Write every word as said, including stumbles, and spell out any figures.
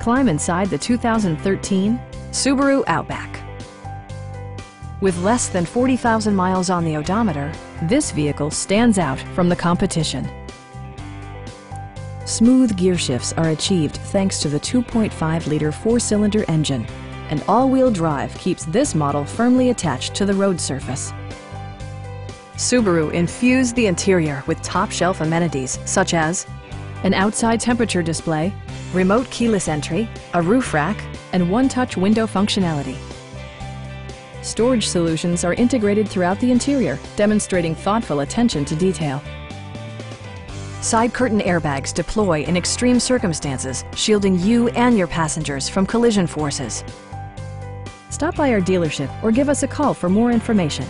Climb inside the two thousand thirteen Subaru Outback. With less than forty thousand miles on the odometer, this vehicle stands out from the competition. Smooth gear shifts are achieved thanks to the two point five liter four-cylinder engine, and all-wheel drive keeps this model firmly attached to the road surface. Subaru infused the interior with top-shelf amenities such as an outside temperature display, remote keyless entry, a roof rack, and one-touch window functionality. Storage solutions are integrated throughout the interior, demonstrating thoughtful attention to detail. Side curtain airbags deploy in extreme circumstances, shielding you and your passengers from collision forces. Stop by our dealership or give us a call for more information.